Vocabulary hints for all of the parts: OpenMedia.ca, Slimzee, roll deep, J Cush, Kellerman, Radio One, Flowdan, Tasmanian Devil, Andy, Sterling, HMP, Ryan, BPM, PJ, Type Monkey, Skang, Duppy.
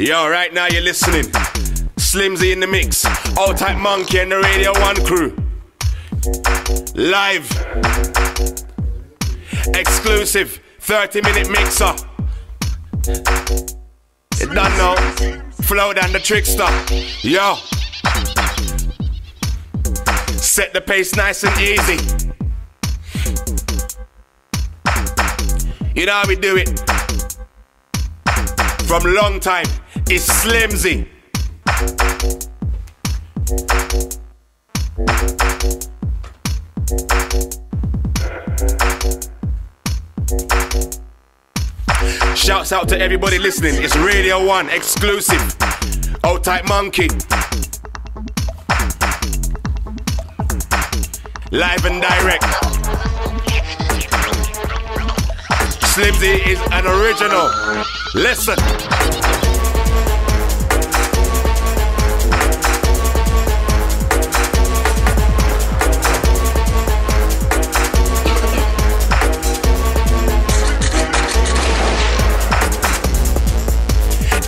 Yo, right now you're listening. Slimzee in the mix. Old Type Monkey and the Radio One crew. Live. Exclusive 30-minute mixer. You don't know. Flowdan the trickster. Yo. Set the pace nice and easy. You know how we do it. From long time, it's Slimzee. Shouts out to everybody listening. It's Radio One exclusive. Old Type Monkey. Live and direct. Slimzee is an original. Listen.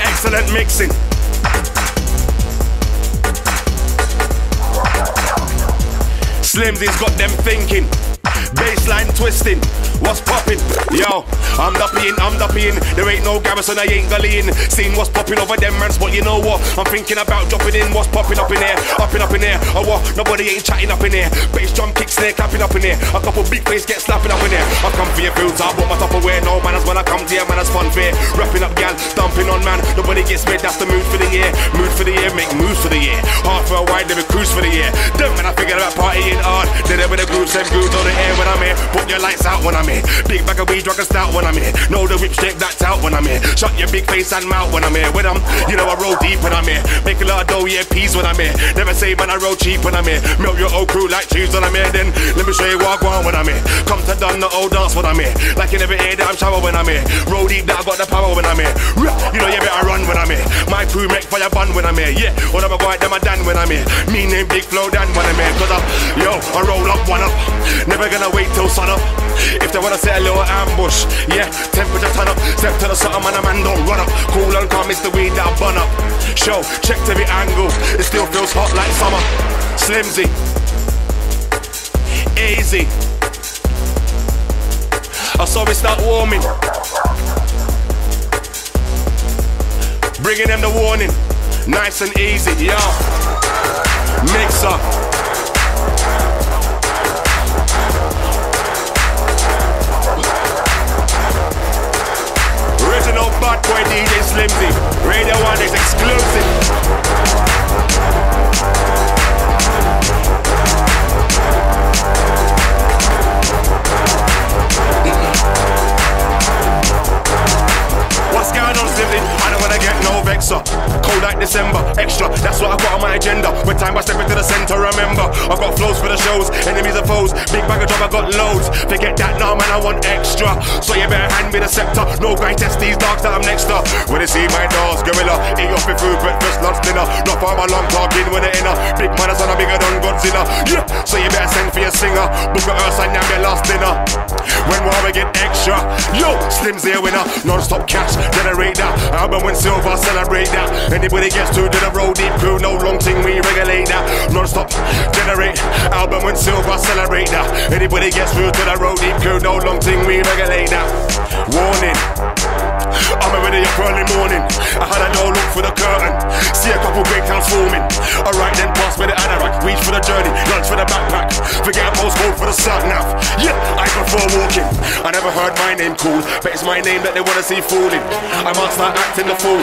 Excellent mixing. Slimzee's got them thinking. Bassline twisting, what's poppin'? Yo, I'm duppyin'. There ain't no garrison, I ain't gullyin'. Seen what's poppin' over them man's, but you know what? I'm thinking about dropping in, what's poppin' up in here? Up in here, oh what? Nobody ain't chatting up in here. Bass drum kick snare clapping up in here. A couple big bass get slapping up in here. I come for your filter, I put my top away. No manners when I come to your manners fun fair. Rapping up gal, dumping on man. Nobody gets made, that's the mood for the year. Mood for the year, make moves for the year. Hard for a wide, never cruise for the year. Them man, I figure about partying hard. They're with the groups, them grooves on the air. When I'm here, put your lights out when I'm here. Big bag of weed, drug and stout when I'm here. Know the whip shape, that's out when I'm here. Shut your big face and mouth when I'm here. When I'm, you know I roll deep when I'm here. Make a lot of dough, yeah, peas when I'm here. Never say man I roll cheap when I'm here. Milk your old crew like cheese when I'm here. Then let me show you what I want when I'm here. Come to done the old dance when I'm here. Like you never hear that I'm shower when I'm here. Roll deep that I got the power when I'm here. You know you better run when I'm here. My crew make fire bun when I'm here. Yeah, when I'm a guy, them I done when I'm here. Me name Big Flowdan when I'm here. Cause I roll up, one up. Never gonna wait till sun up. If they wanna set a little ambush, yeah, temperature turn up. Step to the sun, man, a man don't run up. Cool and calm, it's the weed that I bun up. Show, check every angle, it still feels hot like summer. Slimzee, easy. I saw it start warming, bringing them the warning. Nice and easy, yo. Mix up. Original bad boy DJ Slimzee. Radio One is exclusive. What's going on, Slimzee? I don't wanna get no vexer. Cold like December, extra, that's what I got on my agenda. With time I step into the centre, remember I've got flows for the shows, enemies and foes. Big bag of drum, I got loads. Forget that now, man, I want extra. So you better hand me the sceptre. No grind test these dogs that I'm next up. When they see my dogs, gorilla. Eat off your food, breakfast, lunch, dinner. Not for my long talking when they're in a big man, I'm bigger than Godzilla. Yeah, so you better send for your singer. Book at us and now get last dinner. When will I get extra? Yo, Slimzee a winner. Non-stop cash, generate that. Album win silver, celebrate that. Anybody gets to do the road deep crew. No long thing, we regulate that. Non-stop, generate. Album win silver, celebrate that. Anybody gets through to the road deep crew. No long thing, we regulate that. Warning, I'm already up early morning. I had a no look for the curtain. See a couple breakdowns forming. Alright then, pass me the anorak. Reach for the journey, lunch for the backpack. Forget a postcode for the sat nav. Yeah, I prefer walking. I never heard my name called, but it's my name that they wanna see fooling. I must start acting the fool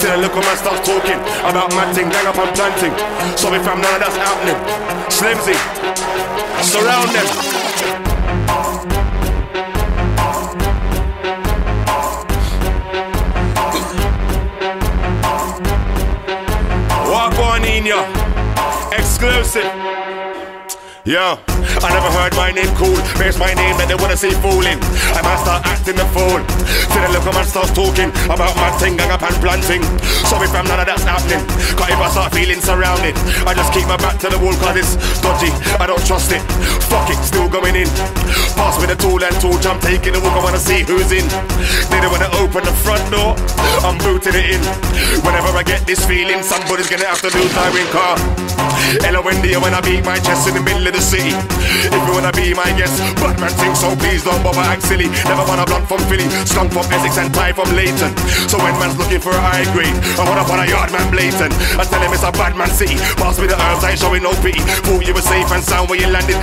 till the local man starts talking about matting, gang up and planting. So if I'm none of that's happening, Slimzee, surround them. Exclusive Yo, I never heard my name called. There's my name that they wanna see fooling. I might start acting the fool. See the local man starts talking about my thing, gang up and planting. Sorry fam, none of that's happening. Cause if I start feeling surrounded, I just keep my back to the wall, cause it's dodgy, I don't trust it. Fuck it, still going in. Pass me the tool and torch, I'm taking a walk, I wanna see who's in. They don't wanna open the front door, I'm booting it in. Whenever I get this feeling, somebody's gonna have to lose their in car. L-O-N-D, I wanna beat my chest in the middle of the city. If you wanna be my guest, Batman thinks so, please don't bother act silly. Never want a blunt from Philly, skunk from Essex and Ty from Leighton. So when man's looking for a high grade, I wanna find a yard man blatant. I tell him it's a Batman city, pass me the herbs, I ain't showing no pity. Thought you were safe and sound where you landed.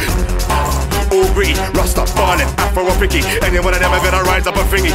All greedy, Rasta, Barnett, Afro or Picky, anyone of them are gonna rise up a thingy.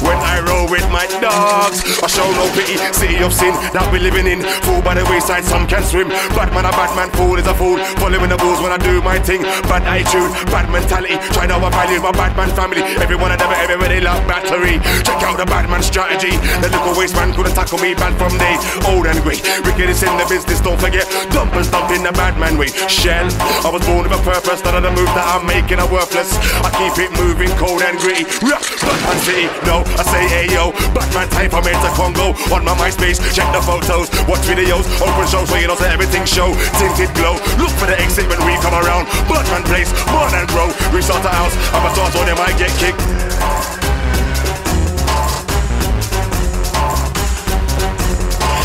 When I roll with my dogs, I show no pity. City of sin that we living in, fall by the wayside, some can swim. Batman a Batman, fool is a fool, following the rules when I do my thing. Bad attitude, bad mentality, try now I value my Batman family. Every one of them, everywhere they love battery. Check out the Batman strategy, the little waste man couldn't tackle me. Bad from day, old and great, wicked is in the business, don't forget. Dump and stomp in the Batman way. Shell, I was born with a purpose, none of the moves that I'm making are worthless. I keep it moving, cold and gritty. Batman city, no, I say ayo. Batman type, I'm into Congo. On my MySpace, check the photos, watch videos, open shows where you don't say everything show. Tinted glow, look for the exit when we come around. Batman place, born and grow. Restart the house, I'm a thought on them, I get kicked.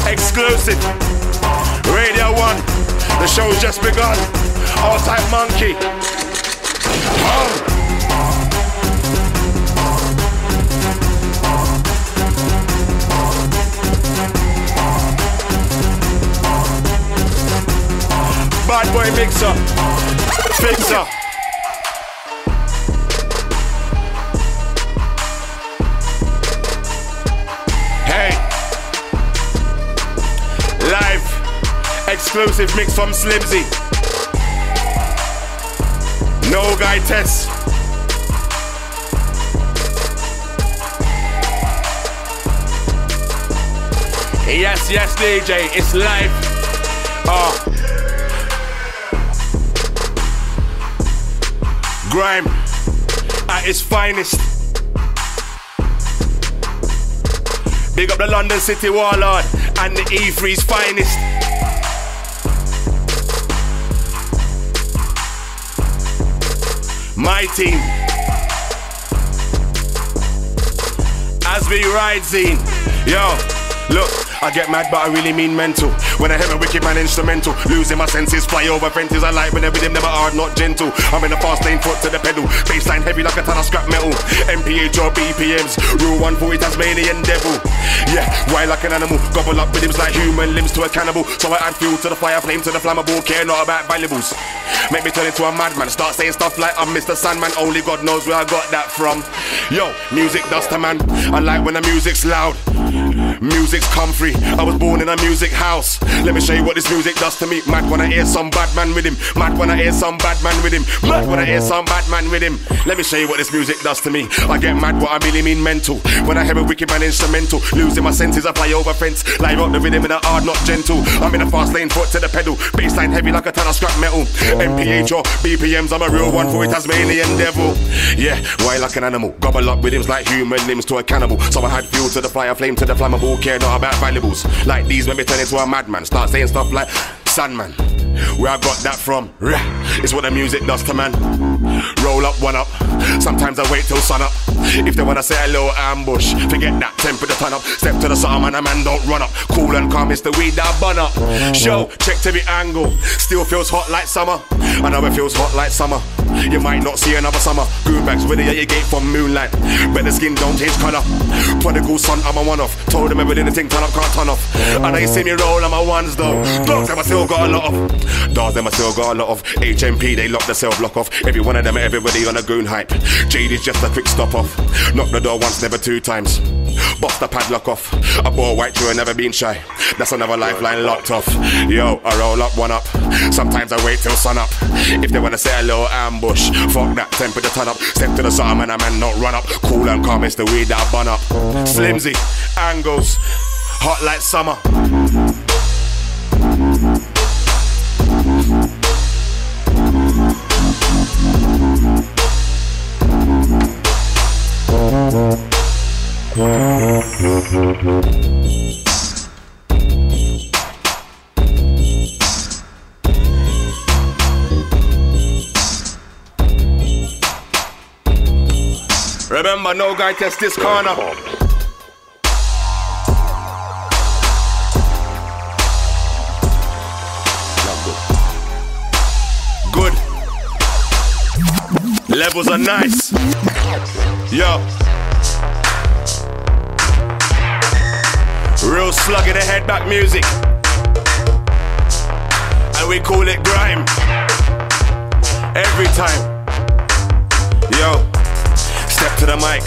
Exclusive, Radio One, the show's just begun. Our Type Monkey. Bad boy mixer, fixer. Hey, live, exclusive mix from Slimzee. No guy test. Yes, yes, DJ, it's live. Grime at its finest. Big up the London City Warlord and the E3's finest. My team, as we ride zine. Yo, look, I get mad but I really mean mental. When I hear a wicked man instrumental, losing my senses, fly over fences. I like when I with him, never hard, not gentle. I'm in a fast lane, foot to the pedal. Bassline heavy like a ton of scrap metal. MPH or BPMs, Rule 140 Tasmanian Devil. Yeah, why like an animal, gobble up with limbs like human limbs to a cannibal. So I add fuel to the fire, flame to the flammable, care not about valuables. Make me turn into a madman, start saying stuff like I'm Mr. Sandman. Only God knows where I got that from. Yo, music duster man, I like when the music's loud. Music's comfrey, I was born in a music house. Let me show you what this music does to me. Mad when I hear some bad man with him. Mad when I hear some bad man with him. Mad when I hear some bad man with him. Let me show you what this music does to me. I get mad what I really mean mental. When I hear a wicked man instrumental, losing my senses, I fly over fence. Live out the rhythm in a hard, not gentle. I'm in a fast lane, foot to the pedal. Bassline heavy like a ton of scrap metal. MPH or BPMs, I'm a real one for it, Tasmanian Devil. Yeah, why like an animal, gobble up with him like human limbs to a cannibal. So I had fuel to the fire, flame to the flammable, care not about valuables. Like these when we turn into a madman, start saying stuff like Sandman. Where I got that from, it's what the music does to man. Roll up, one up, sometimes I wait till sun up. If they wanna say hello, ambush, forget that, temper the ton up. Step to the sun and a man don't run up. Cool and calm, it's the weed that I bun up. Show, check to the angle, still feels hot like summer. I know it feels hot like summer. You might not see another summer. Goon bags ready at your gate from moonlight. But the skin don't change colour. Prodigal son, I'm a one-off. Told them everything, the thing turn up, can't turn off. I know you see me roll on my ones though. Dogs them I still got a lot of. Dogs them I still got a lot of. HMP they lock the cell block off. Every one of them, everybody on a goon hype. Jade is just a quick stop off. Knock the door once, never two times. Bust the padlock off. I bought white true and never been shy. That's another lifeline locked off. Yo, I roll up, one up. Sometimes I wait till sun up. If they wanna say hello, ambush. Fuck that, temper the ton up. Step to the sun and a man not run up. Cool and calm, it's the weed that I bun up. Slimzee, angles, hot like summer. Remember, no guy test this corner. Good. Levels are nice. Yo. Real slug in the head back music. And we call it grime. Every time. Yo. Step to the mic.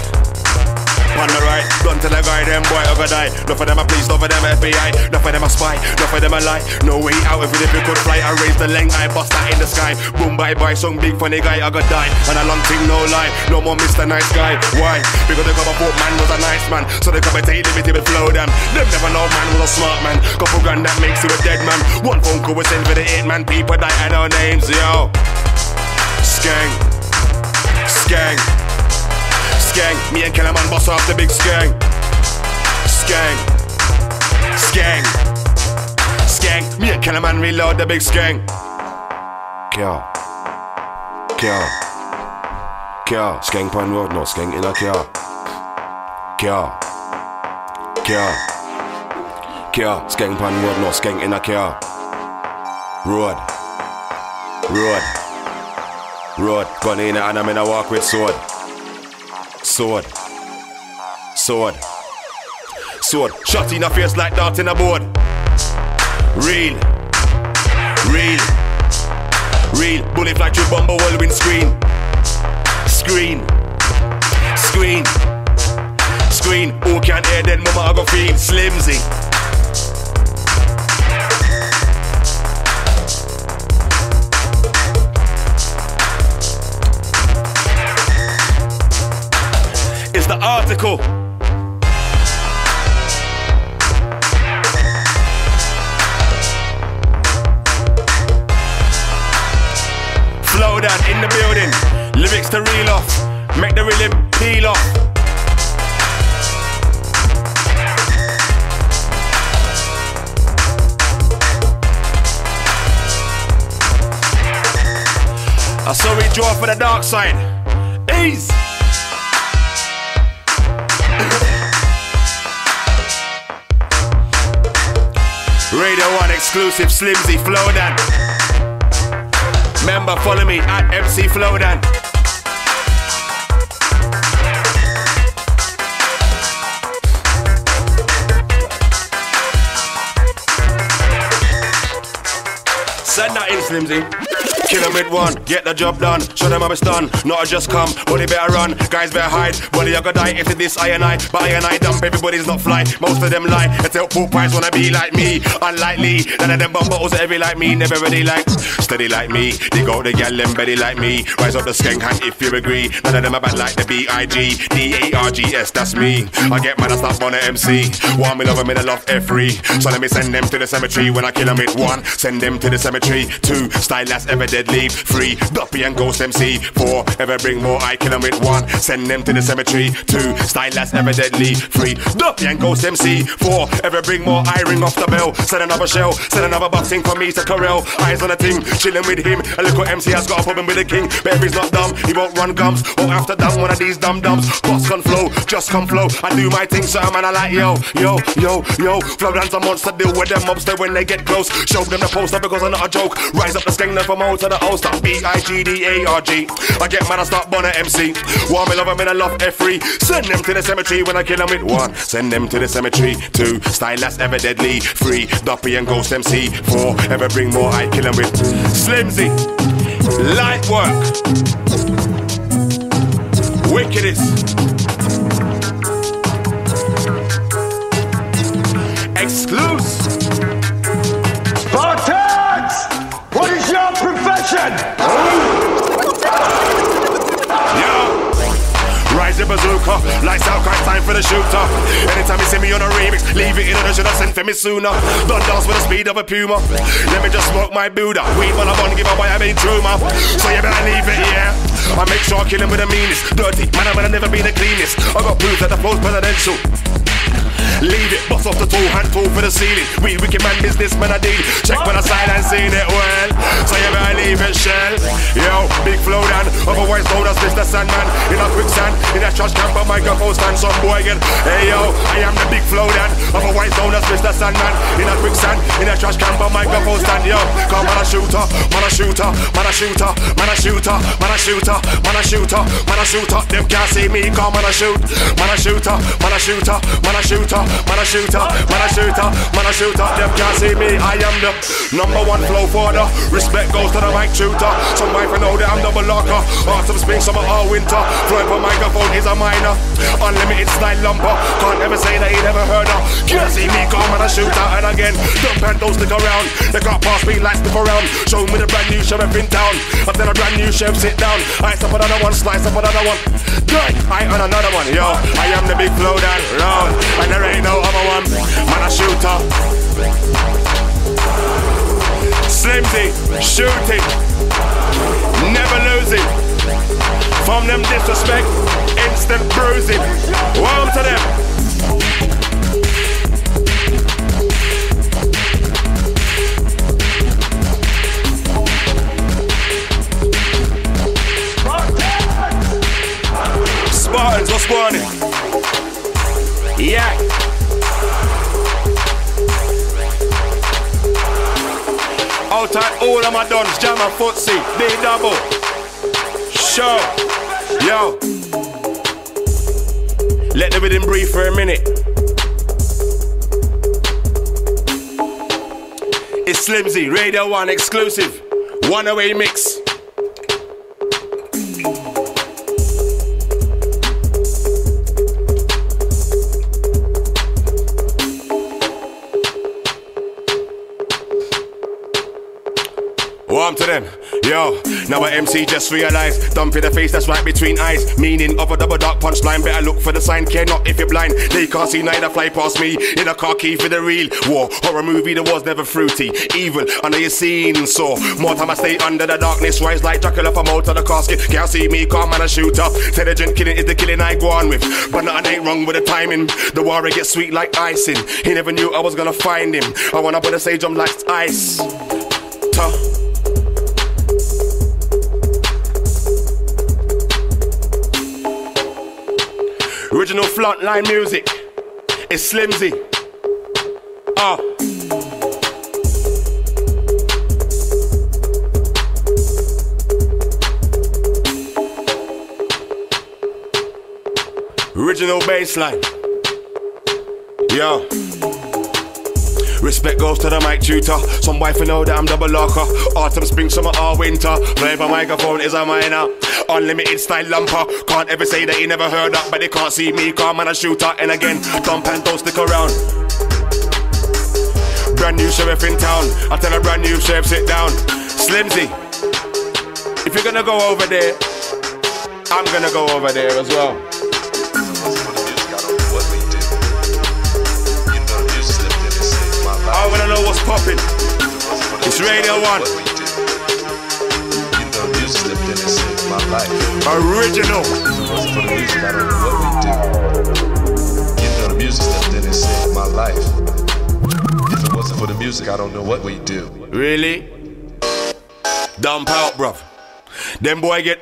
On the right, gun to the guy, them boy over die. Not for them a police, not for them a FBI, not for them a spy, not for them a lie. No way out if we could fly. I raise the length, I bust that in the sky. Boom bye bye, some big funny guy, I got die. And a long thing, no lie, no more Mr. Nice Guy. Why? Because the cover man was a nice man. So they commentate limited with Flowdan. Them never know man was a smart man. Couple grand that makes you a dead man. One phone call was sent for the 8 man. People die and our names, yo. Skang, skang. Skang, me and Kellerman boss off the big skang. Skang, skang, skang. Me and Kellerman reload the big skang. Kyo, kyo, kyo. Skang pan road, no skang in a kyo. Kyo, kyo, kyo. Skang pan road, no skang in a kyo. Road, road, road. Gun in and I'm in a walk with sword. Sword, sword, sword. Shot in a face like dart in a board. Real, real, real. Bullet fly through bumble whirlwind screen. Screen, screen, screen. Who can't hear then mama I go feed Slimzee. It's the article. Flowdan in the building. Lyrics to reel off. Make the rhythm peel off. I saw we draw for the dark side. Ease. Radio One exclusive, Slimzee, Flowdan. Member, follow me at MC Flowdan. Send that in, Slimzee. Killerman one, get the job done. Show them I'm a stun, not a just come. Body better run, guys better hide. Body I gotta die if it's this I and I. But I and I dump, everybody's not fly. Most of them lie, and tell poor pies wanna be like me. Unlikely, none of them bum bottles are heavy like me. Never really like, steady like me. They go to gal and Betty like me. Rise up the skank hand if you agree. None of them are bad like the BIG DARGS, that's me. I get mad, I start on the MC. One, me love them, I love F3. So let me send them to the cemetery. When I kill them with one, send them to the cemetery. Two, style that's ever deadly. 3, Duppy and Ghost MC. 4, ever bring more, I kill them with 1, send them to the cemetery. 2, style that's ever deadly. 3, Duppy and Ghost MC. 4, ever bring more, I ring off the bell. Send another shell, send another boxing for me to Corral. Eyes on a team, chilling with him. A little MC has got a problem with the king. But if he's not dumb, he won't run gums. Or after dumb, one of these dumb dumbs. Boss can flow, just come flow. I do my thing, so man, I like yo, yo, yo, yo. Flowdan's a monster, deal with them mobster when they get close. Show them the poster because I'm not a joke. Rise up the skank, never more. To the host of BIGDARG. I get mad, I start bonner MC. One, me love them, I love F3. Send them to the cemetery when I kill them with 1. Send them to the cemetery. 2, style that's ever deadly. 3, Duppy and Ghost MC. 4, ever bring more, I kill them with Slimzee. Light work. Wickedest. Exclusive. Bartends! What is your profession? Yo! Rise your bazooka, lights out, cry time for the shooter. Anytime you see me on a remix, leave it in order, should have sent for me sooner. Don't dance with the speed of a puma. Let me just smoke my Buddha. Weed when I'm on, give up by a big truma. So you better leave it, yeah. I make sure I kill him with the meanest. Dirty, man, I've never been the cleanest. I got proof that the flow's presidential. Leave it, boss off the toe, hand toe for the ceiling. We wicked man, businessman, I deal. Check when I silence, seen it well. So you better leave it, shell. Yo, big Flowdan, otherwise known as Mr. Sandman, in a quicksand, in a trash camp, a microphone stand, some boy again. Hey yo, I am the big Flowdan, I'm a white zone as Mr. Sandman, in a quicksand, in a trash camp, a microphone stand, yo. Come on a shooter, man a shooter, man a shooter, man a shooter, man a shooter, man a shooter, man a shooter. Them can't see me, come on a shoot, man a shooter, man a shooter, man a shooter, man a shooter, man a shooter, man a shooter. Them can't see me, I am the number one flow forwarder. Respect goes to the mic tutor. Some wife know that I'm double locker. Autumn, spring, summer, all winter. Flowing for microphone is a minor. Unlimited style lumber. Can't ever say that he never heard her. Can't see me, come and a shooter. And again, dumb and don't stick around. They can't pass me, like stick around. Show me the brand new sheriff in town. I've done a brand new sheriff, sit down. Ice up another one, slice up another one. Good, I on another one, yo. I am the big flow down round. And there ain't no other one. Man, a shooter. Slimzee, shooting, never losing. From them disrespect, instant bruising. Welcome to them. Spartans, what's going on? Yeah. Out at all of my dons, jam and footsie, B double. Show. Yo. Let the rhythm breathe for a minute. It's Slimzee, Radio One exclusive. One-away mix. Warm to them, yo. Now a MC just realised, dump in the face that's right between eyes. Meaning of a double dark punchline, better look for the sign. Care not if you're blind, they can't see neither fly past me. In a car key for the real war, horror movie that was never fruity. Evil under your scene, so more time I stay under the darkness. Rise like Dracula from out of the casket. Can't see me, calm and I shoot up. Intelligent killing is the killing I go on with. But nothing ain't wrong with the timing. The warrior gets sweet like icing. He never knew I was gonna find him. I wanna put a sage on like ice. Tuh. Original frontline music, it's Slimzee. Original bassline. Yo. Respect goes to the mic tutor. Some wife know that I'm double locker. Autumn, spring, summer, all winter. Play by microphone is a minor. Unlimited style lumper. Can't ever say that he never heard that. But they can't see me, calm and a shooter. And again, dump and don't stick around. Brand new sheriff in town. I tell a brand new sheriff, sit down. Slimzee, if you're gonna go over there, I'm gonna go over there as well. I wanna know what's poppin'. It's Radio One. You know you slipped in and saved my life. Original. For the music, I don't know what we do. You know the music slipped in and saved my life. If it wasn't for the music, I don't know what we do. Really? Dump out, bruv. Them boy get.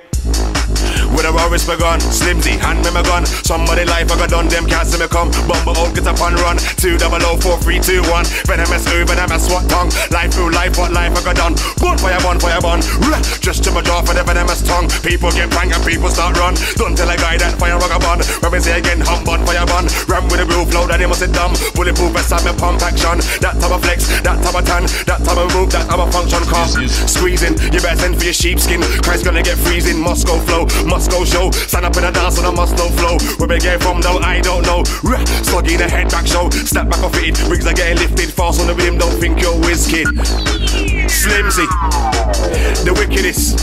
With a raw wrist for gun, Slimzee, hand me my gun. Somebody life I got done, them can't see me come. Bumble out, get up and run. 2004321. Venomous over them, I swat tongue. Life through life, what life I got done. Bonfire bun, fire bun. Just to my jaw for the venomous tongue. People get prank and people start run. Don't tell a guy that fire rock a bun. When we say again, hum bun, fire bun. Ram with a blue flow, then he must sit dumb. Bulletproof, I me pump action. That type of flex, that type of tan, that type of move, that type of function. Cause squeezing, you better send for your sheepskin. Christ gonna get freezing, Moscow flow. Go show, stand up in a dance and I must know flow. Where we get from though, I don't know. Sluggy the head back show, snap back off it. Rigs are getting lifted fast on the rhythm. Don't think you're whiz kid. Slimzee, the wickedest.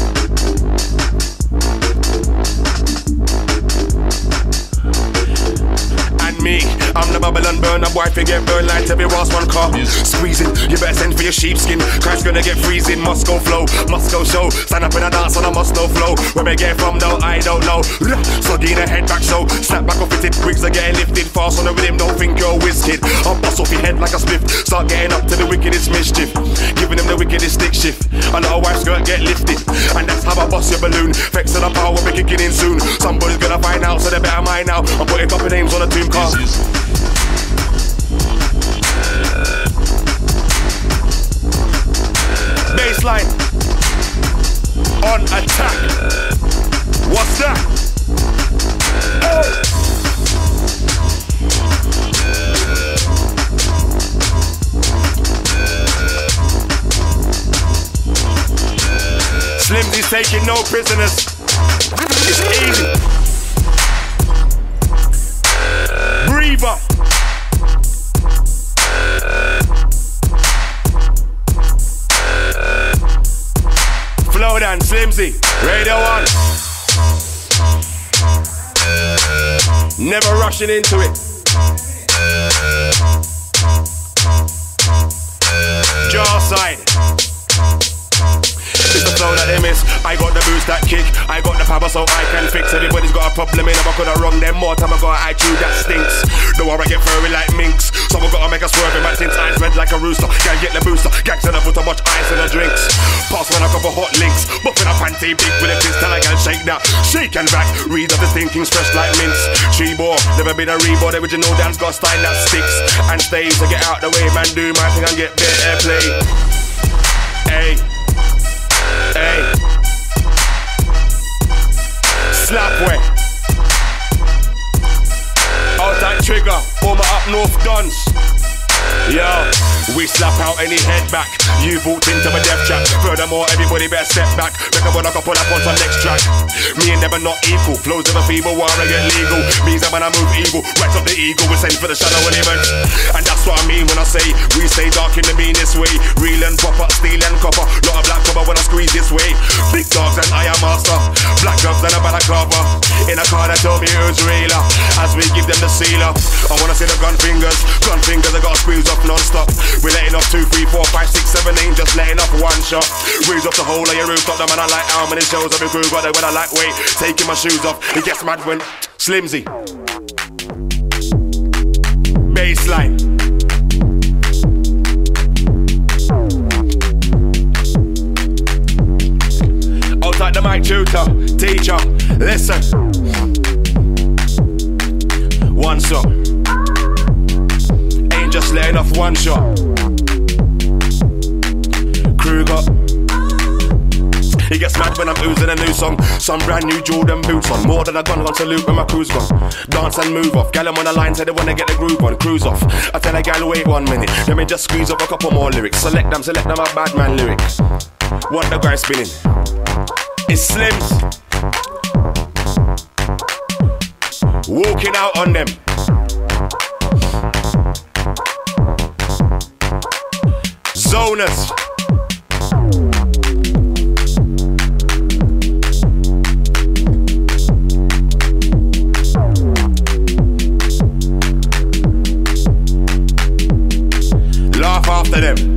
And me, I'm the Babylon burner boy, for get burned like every last one car. Squeezing, you better send for your sheepskin. Christ's gonna get freezing, Moscow flow, Moscow show. Stand up in a dance on a Moscow flow. Where we get from though, I don't know. Sluggy in a head back show, snap back off it. Wigs are getting lifted fast on the rhythm, don't think you're whisked. I'll bust off your head like a spliff. Start getting up to the wickedest mischief. Giving them the wickedest stick shift. A lot of wife's gonna get lifted. And that's That's how I bust your balloon. Vex of the power, we're kicking in soon. Somebody's gonna find out, so they better mind now. I'm putting proper names on a team car. Baseline on attack. What's that? Oh. Slimzee's taking no prisoners. It's easy. Breathe up. Flowdan, Slimzee, Radio One. Never rushing into it. Jaw side. It's the flow that they miss. I got the boost, that kick. I got the power, so I can fix. Everybody's got a problem, and I could have wrong them more time. I got an IQ that stinks. No, I get furry like minks. So I gotta make a swerve in my tins. Eyes red like a rooster. Can't get the booster. Gags and I put too much ice in the drinks. Pass when I cover hot links. Buffing a panty big with a fist till I can shake that. Shake and back. Read up the thinking, fresh like mints. She-bore, never been a reborn. Original dance got style that sticks and stays. So get out the way, man. Do my thing and get better airplay. Hey. Hey. Slap way. Out that trigger, all my up north guns. Yo, we slap out any head back. You walked into my death trap. Furthermore, everybody better step back. Reckon what I can pull up on some next track. Me and them are not equal. Flows of a feeble war, I get legal. Means that when I move evil, right up the eagle, we send for the shadow element. And that's what I mean when I say we stay dark in the meanest way. Real and proper, steel and copper. Lot of black cover when I squeeze this way. Big dogs and I am master. Black gloves and a balaclava. In a car that told me who's realer. As we give them the sealer. I wanna see the gun fingers. Gun fingers, I got screws up non-stop. We're letting off 2, 3, 4, 5, 6, 7, 8. Just letting off one shot. Raise off the whole of your rooftop. The man I like, how many shows every crew got there when I like. Wait, taking my shoes off. It gets mad when Slimzee. Baseline. I'll take the mic tutor, teacher. Listen. One song. Just letting off one shot. Kruger. He gets mad when I'm oozing a new song. Some brand new Jordan boots on. More than a gun, gone salute when my crew's gone. Dance and move off. Gal, I'm on the line, say they wanna get the groove on. Cruise off. I tell a gal, wait 1 minute. Let me just squeeze up a couple more lyrics. Select them, a bad man lyric. What the guy spinning? It's Slims. Walking out on them. Zoners. Laugh after them.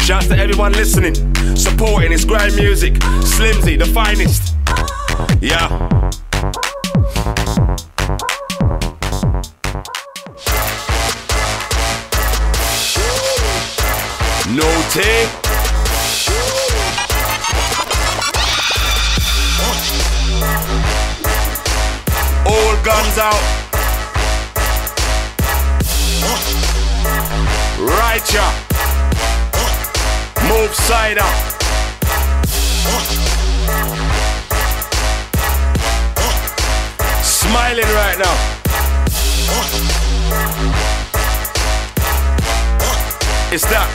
Shouts to everyone listening, supporting his grand music. Slimzee, the finest. Yeah. No take. All guns out. Right ya. Move side up. Smiling right now. It's that.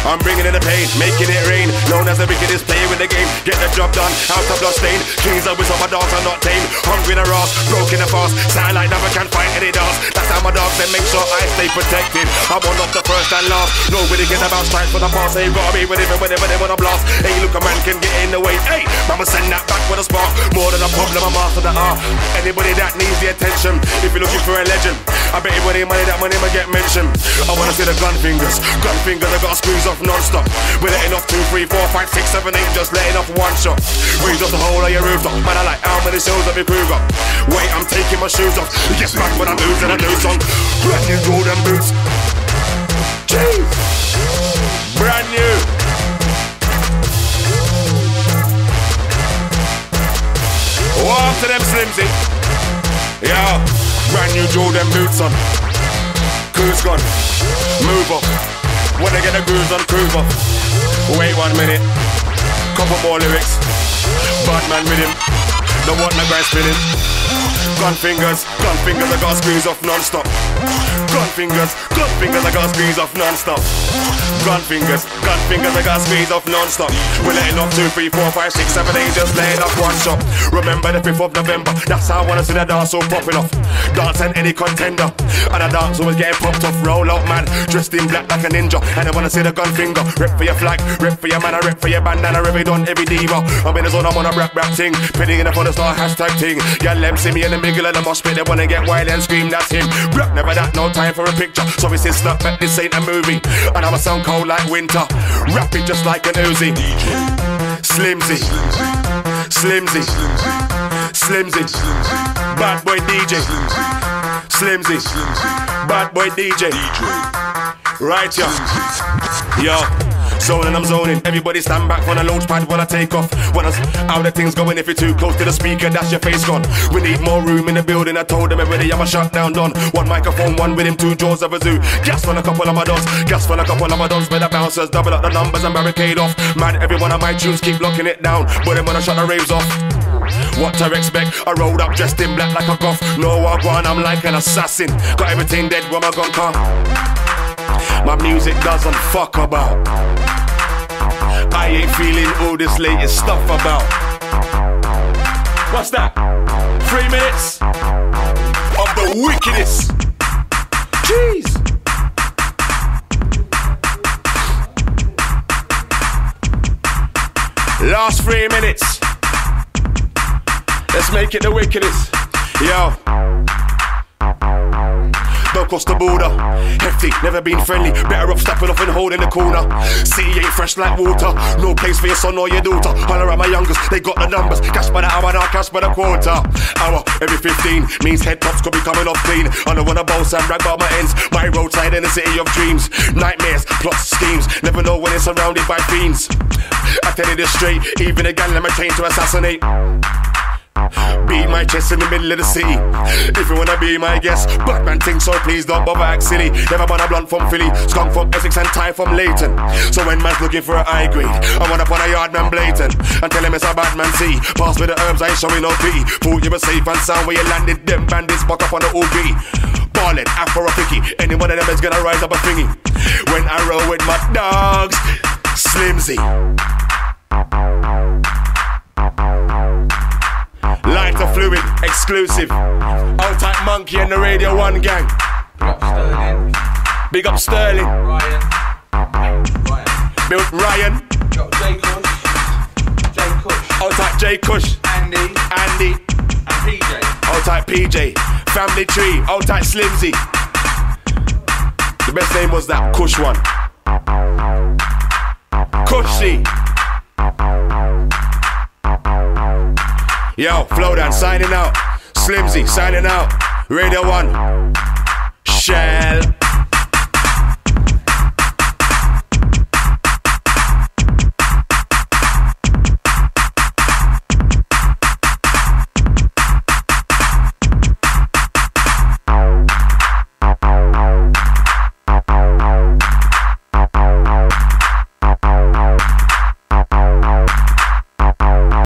I'm bringing in the pain, making it rain. Known as the wickedest player in the game. Get the job done, out of blood stain. Kings are with some my dogs are not tame. Hungry in the rass, broken the fast. Sound like never can find any dance. That's how my dogs then make sure I stay protected. I'm one of the first and last. Nobody cares about strikes for the past. They gotta be with it whenever they wanna blast. Hey, look, a man can get in the way. Hey, mama send that back with a spark. More than a problem, I'm after the art. Anybody that needs the attention. If you're looking for a legend, I bet you money that my name will get mentioned. I wanna see the gun fingers. Gun fingers, I got screws up. off non-stop. We're letting off 2, 3, 4, 5, 6, 7, 8, just letting off one shot. Raise up the whole of your rooftop. Man, I like how many shows have you proved up. Wait, I'm taking my shoes off. You get back when I lose and I lose on. Brand new golden boots. Jeez. Brand new. Warm to them Slimzee. Yeah. Brand new golden boots on. Cruise gone. Move up. When I get a groove on, cruise up. Wait 1 minute. Couple more lyrics. Bad man with him. Don't want my guys feeling. Gun fingers, I got squeeze off non-stop. Gun fingers, I got squeeze off non-stop. Gun fingers, I got squeeze off non-stop. We're letting off 2, 3, 4, 5, 6, 7, 8, just letting off one shot. Remember the 5th of November, that's how I wanna see the dance all popping off. Dance and any contender, and the dance always getting popped off. Roll up man, dressed in black like a ninja, and I wanna see the gun finger. Rep for your flag, rep for your man, I rep for your bandana, rep it on every diva. I'm in the zone, I'm on a rap ting, pinning in the follow star hashtag ting. Y'all see me in the middle of the mosh pit, they wanna get wild and scream, that's him. Rap never that, no time for a picture, so we say snap back, this ain't a movie. And I'ma sound cold like winter, rap it just like an Uzi. Slimzee, Slimzee, Slimzee, bad boy DJ. Slimzee, bad boy DJ. Right here, yo. Zoning, I'm zoning. Everybody stand back from the launch pad when I take off. When I how the things going, if you're too close to the speaker, that's your face gone. We need more room in the building. I told them already I'm a shutdown done. One microphone, one with him, 2 jaws of a zoo. Gas on a couple of my dons. Gas on a couple of my dons. Better bouncers, double up the numbers and barricade off. Man, everyone on my tunes keep locking it down. But then when I shut the raves off, what to expect? I rolled up dressed in black like a goth. No, I won, I'm like an assassin. Got everything dead when my gun come. My music doesn't fuck about. I ain't feeling all this latest stuff about. What's that? 3 minutes of the wickedest. Jeez. Last 3 minutes. Let's make it the wickedest. Yo. Don't cross the border. Hefty, never been friendly. Better off stepping off and holding the corner. City ain't fresh like water. No place for your son or your daughter. Holler at my youngest, they got the numbers. Cash by the hour, now cash by the quarter. Hour every 15 means head tops could be coming off clean. I don't wanna bounce and brag about my ends. My roadside in the city of dreams. Nightmares, plots, schemes. Never know when it's surrounded by fiends. I tell you this straight, even a gang let me train to assassinate. Beat my chest in the middle of the city. If you wanna be my guest, Batman thinks so, please don't bother act silly. Never bought a blunt from Philly, skunk from Essex and Ty from Leighton. So when man's looking for a high grade, I want up on a yard man blatant and tell him it's a bad man see. Pass with the herbs, I ain't showing no pee. Thought you were safe and sound where you landed. Them bandits buck up on the OB. Ballin', afro a picky. Any one of them is gonna rise up a thingy. When I roll with my dogs, Slimzee. Lighter fluid, exclusive. Old Type Monkey and the Radio One gang. Big up Sterling. Big up Sterling. Ryan. Built Ryan. Got J Cush. J Cush. Old Type J Cush. Andy. Andy. And PJ. Old Type PJ. Family Tree. Old Type Slimzee. The best name was that Cush one. Cushy. Yo, Flowdan signing out. Slimzee signing out. Radio One. Shell.